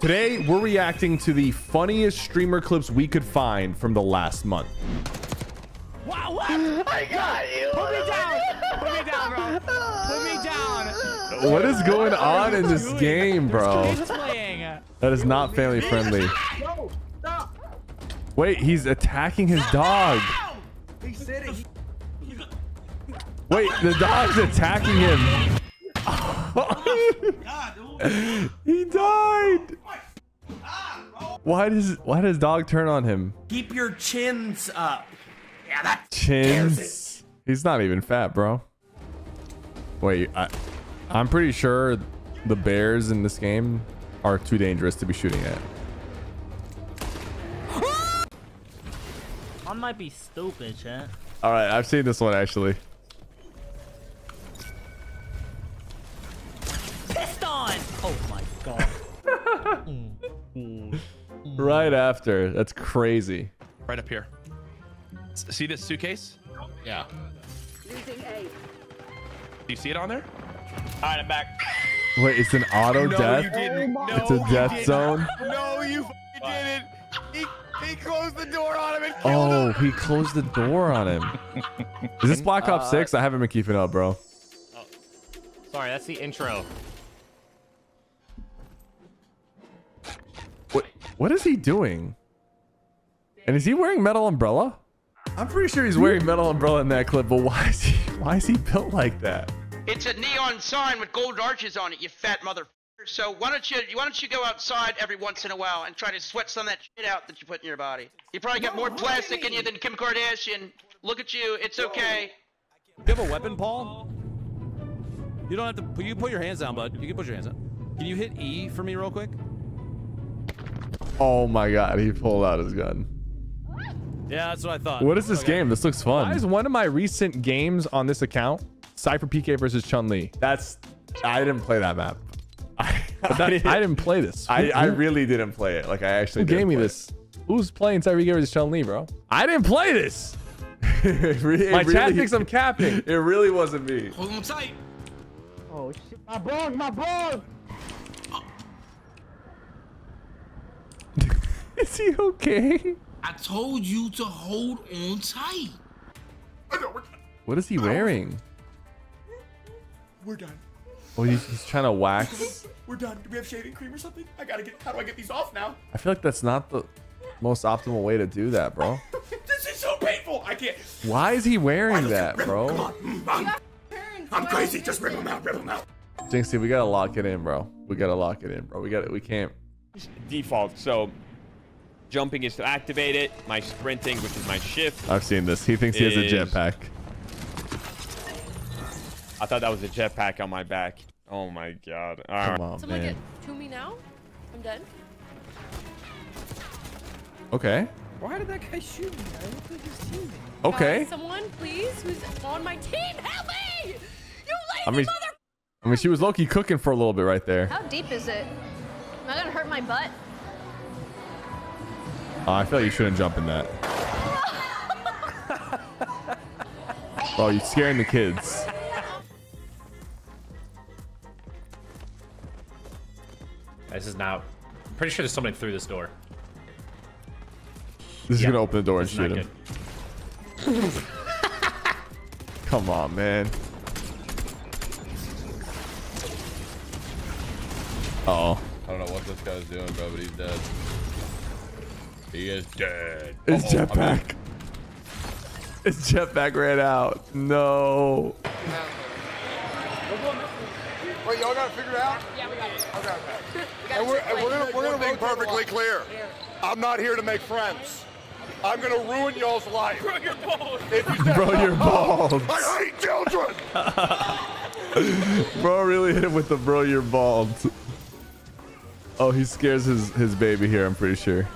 Today, we're reacting to the funniest streamer clips we could find from the last month. Wow, what? I got you! Put me down! Put me down, bro! Put me down! What is going on in this game, bro? That is not family friendly. Wait, he's attacking his dog. Wait, the dog's attacking him. He died. Why does dog turn on him? Keep your chins up. Yeah, that chins. He's not even fat, bro. Wait, I'm pretty sure the bears in this game are too dangerous to be shooting at. I might be stupid, chat. All right, I've seen this one actually. Pissed on! Oh my god. Right after. That's crazy. Right up here. See this suitcase? Yeah. Losing A. Do you see it on there? All right, I'm back. Wait, it's an auto death? You didn't. No, it's a death zone? No, you didn't. He closed the door on him and killed him. Oh, he closed the door on him. Is this Black Ops 6? I haven't been keeping up, bro. Oh, sorry, that's the intro. What is he doing? And is he wearing Metal Umbrella? I'm pretty sure he's wearing Metal Umbrella in that clip, but why is he built like that? It's a neon sign with gold arches on it, you fat motherfucker. So why don't you go outside every once in a while and try to sweat some of that shit out that you put in your body? You probably got more plastic in you than Kim Kardashian. Look at you, it's okay. Do you have a weapon, Paul? You don't have to. You put your hands down, bud. You can put your hands down. Can you hit E for me real quick? Oh my God, he pulled out his gun. Yeah, that's what I thought. What is this game? This looks fun. Why is one of my recent games on this account SypherPK versus Chun Li? I didn't play that map. I didn't play this. I really didn't play it. Like, I actually didn't. Who gave me this? Who's playing SypherPK versus Chun Li, bro? I didn't play this. My chat thinks I'm capping. It really wasn't me. Hold on tight. Oh shit! My bro, my bro. Is he okay? I told you to hold on tight. What is he wearing? We're done. Oh, he's trying to wax. We're done. Do we have shaving cream or something? I gotta get. How do I get these off now? I feel like that's not the most optimal way to do that, bro. This is so painful. I can't. Why is he wearing that, bro? Come on. I'm crazy. Just rip him out. Rip him out. Jinxie, we gotta lock it in, bro. We gotta lock it in, bro. We can't. Default. So jumping is to activate it. My sprinting, which is my shift. I've seen this. He thinks he has a jetpack. I thought that was a jetpack on my back. Oh my God. All right. Come on, someone man. Get to me now. I'm dead. Okay. Why did that guy shoot me? I look like his team. Okay. Guys, someone, please, who's on my team, help me! You lazy mother. I mean, she was low-key cooking for a little bit right there. How deep is it? Am I gonna hurt my butt? Oh, I feel like you shouldn't jump in that. Oh, you're scaring the kids. This is now. I'm pretty sure there's somebody through this door. This is gonna open the door and shoot him. Come on, man. Uh-oh. I don't know what this guy's doing, bro, but he's dead. He is dead. His jetpack. His jetpack ran out. No. Wait, y'all got it figured out? Yeah, we got it. Okay. And we're gonna make perfectly clear. I'm not here to make friends. I'm gonna ruin y'all's life. Bro, you're bald. Bro, you're bald. I hate children. Bro really hit him with the bro, you're bald. Oh, he scares his baby here, I'm pretty sure.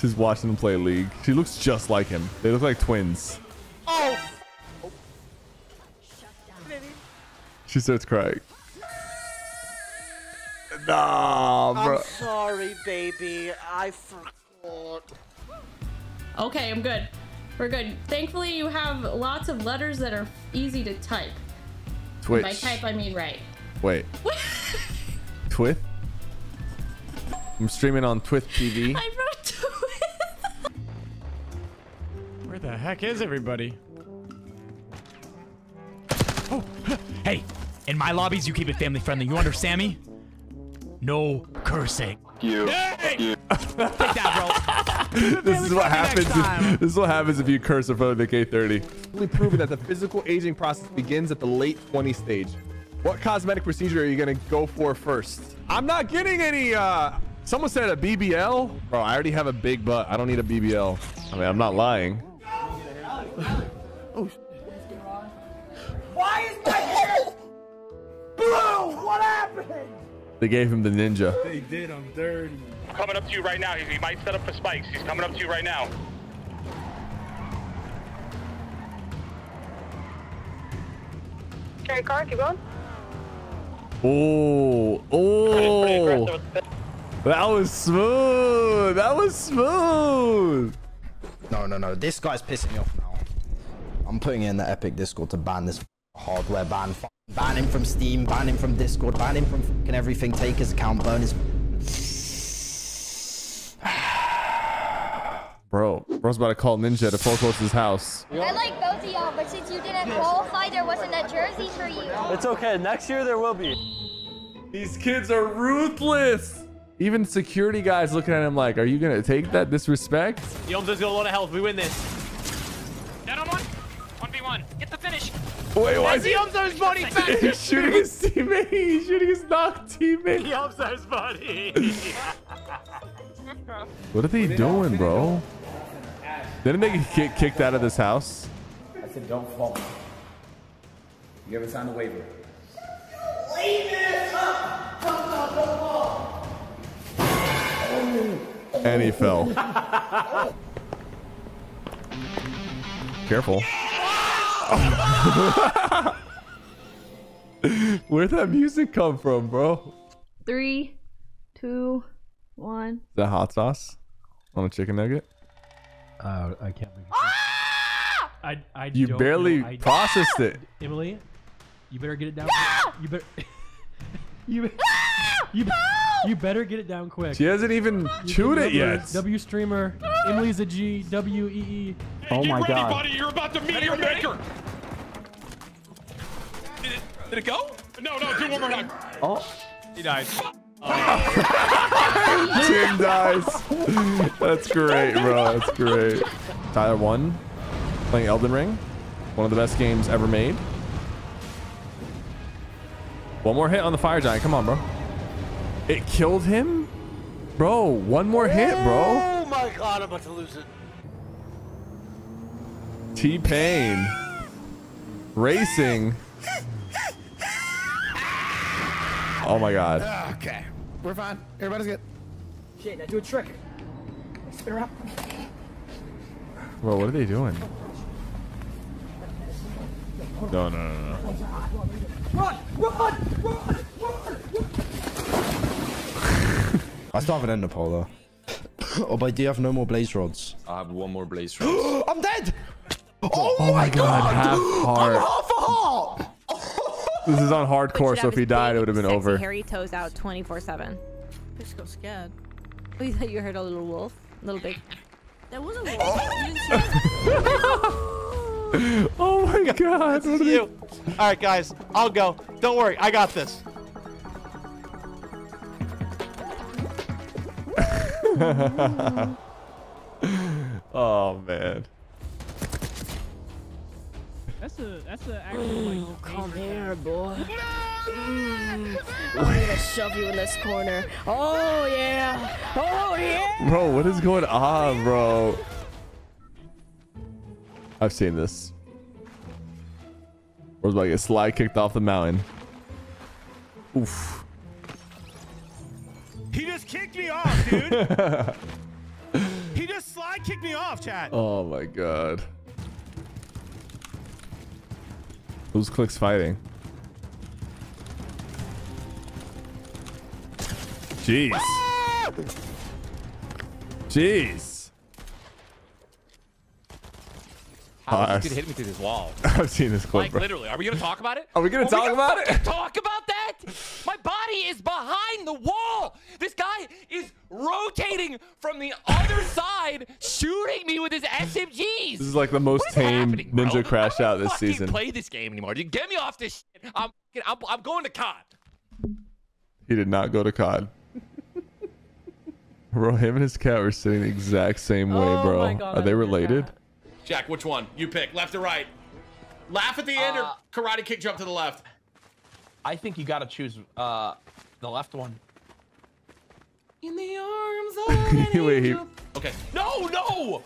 She's watching him play League. She looks just like him. They look like twins. Oh! She starts crying. Nah, bro. I'm sorry, baby. I forgot. Okay, I'm good. We're good. Thankfully, you have lots of letters that are easy to type. Twitch. And by type, I mean write. Wait. Twith. I'm streaming on Twith TV. I wrote Twith. Where the heck is everybody? Oh, hey, in my lobbies, you keep it family friendly. You understand me? No cursing. You. Hey! You. Take that, bro. This is what happens. This is what happens if you curse in front of the K30. Really proven that the physical aging process begins at the late 20 stage. What cosmetic procedure are you gonna go for first? I'm not getting any. Someone said a BBL. Bro, I already have a big butt. I don't need a BBL. I mean, I'm not lying. Oh. Why is my hair blue? What happened? They gave him the ninja. They did. I'm dirty. Coming up to you right now. He might set up for spikes. He's coming up to you right now. Carry car. Keep going. Oh, oh, that was smooth. That was smooth. No, no, no. This guy's pissing me off now. I'm putting in the Epic Discord to ban this hardware ban. Ban him from Steam. Ban him from Discord. Ban him from fucking everything. Take his account. Burn his. Bro, bro's about to call Ninja to full close his house. I like both of y'all, but since you didn't qualify, there wasn't a jersey for you. It's okay. Next year there will be. These kids are ruthless. Even security guys looking at him like, "Are you gonna take that disrespect?" Yomza's got a lot of health. We win this. Down on one. 1v1. Get the finish. Wait, why is Yomza's body back? He's shooting his teammate. He's shooting his knocked teammate. Yomza's body. What are they doing, bro? Didn't they get kicked out of this house? I said, don't fall. You ever sign the waiver? Leave this up! Don't fall! And he fell. Careful. Where'd that music come from, bro? 3, 2, 1. The hot sauce on a chicken nugget. I can't believe it. Ah! You don't barely know. Processed it. Emily, you better get it down. No! You better. You better get it down quick. She hasn't even chewed it yet. W streamer. Emily's a G. W E E. Hey, oh my ready, god. Buddy. You're about to meet your maker. Did it go? No, no. Do one more time. Oh. He died. Tim dies. That's great, bro. That's great. Tyler won. Playing Elden Ring. One of the best games ever made. One more hit on the fire giant. Come on, bro. It killed him? Bro, one more hit, bro. Oh my god, I'm about to lose it. T-Pain. Racing. Oh my god. Okay. We're fine. Everybody's good. Shit, now do a trick. Spin around. Bro, what are they doing? No, no, no, no. Run! Run! Run! Run! I still haven't ended Polo. Oh, but do you have no more blaze rods? I have one more blaze rod. I'm dead! Oh my god! I'm half a heart! This is on hardcore, so if he died, it would have been over. Hairy toes out 24/7. I just got scared. You thought you heard a little wolf, a little big. There was a wolf. Oh my god! What are you? All right, guys, I'll go. Don't worry, I got this. Oh man. That's a actual like, come here, boy. No! I'm gonna shove you in this corner. Oh yeah! Oh yeah! Bro, what is going on, bro? I've seen this. Bro's about to get slide kicked off the mountain. Oof. He just kicked me off, dude. He just slide kicked me off, chat. Oh my god. Who's clicks fighting? Jeez. Ah! Jeez. How could hit me through this wall? I've seen this clip. Like, bro. Literally. Are we gonna talk about it? Are we gonna talk about it? Talk about that? My body. body is behind the wall. This guy is rotating from the other side, shooting me with his SMGs. This is like the most tame Ninja Crash Out this season. I don't play this game anymore. Dude, get me off this shit. I'm going to COD. He did not go to COD. Bro, him and his cat were sitting the exact same way, bro. Oh God, are they related? Jack, which one? You pick, left or right? Laugh at the end or karate kick jump to the left? I think you gotta choose the left one. In the arms of wait, okay. No, no!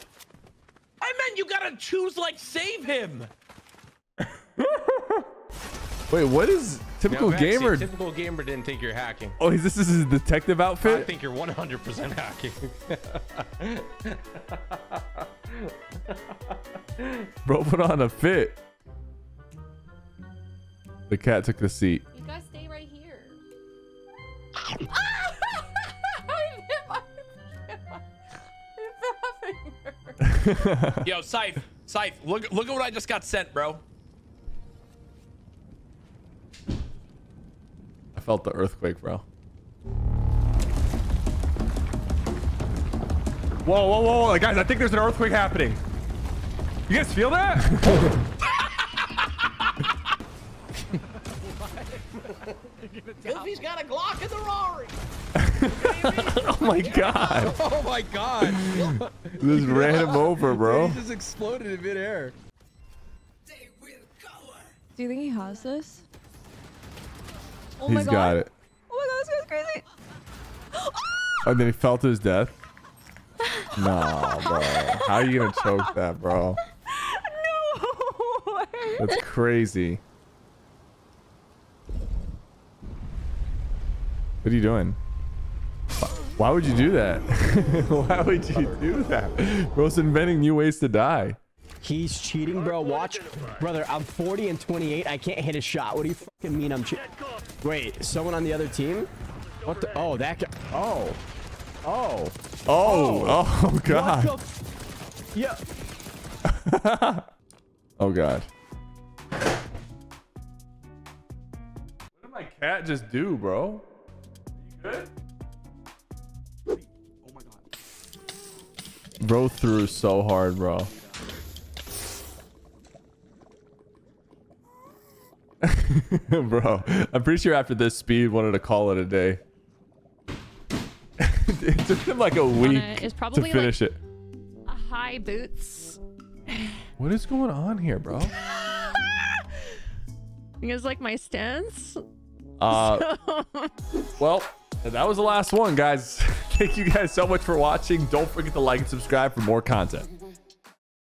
I meant you gotta choose, like, save him! Wait, what is Typical Gamer? Typical Gamer didn't think you're hacking. Oh, this is his detective outfit? I think you're 100% hacking. Bro, put on a fit. The cat took the seat. You guys stay right here. Yo, Sif, look at what I just got sent, bro. I felt the earthquake, bro. Whoa, whoa, whoa, guys! I think there's an earthquake happening. You guys feel that? Goofy's got a Glock in the Rory. Oh my God. Oh my God. This ran him over, bro. He just exploded in midair. Do you think he has this? Oh my God. He's got it. Oh my God, this guy's crazy. Oh, and then he fell to his death. Nah, bro. How are you gonna choke that, bro? No. That's crazy. What are you doing? Why would you do that? Why would you do that? Bro's inventing new ways to die. He's cheating, bro. Watch. Brother, I'm 40 and 28. I can't hit a shot. What do you fucking mean I'm cheating? Wait, someone on the other team? What the? Oh, that guy. Oh. Oh. Oh. Oh, God. What the yeah. Oh, God. What did my cat just do, bro? Good. Oh my God. Bro threw so hard, bro. Bro, I'm pretty sure after this speed wanted to call it a day. It took him like a week to finish it. High boots. What is going on here, bro? You guys like my stance? Well, and that was the last one, guys. Thank you guys so much for watching. Don't forget to like and subscribe for more content.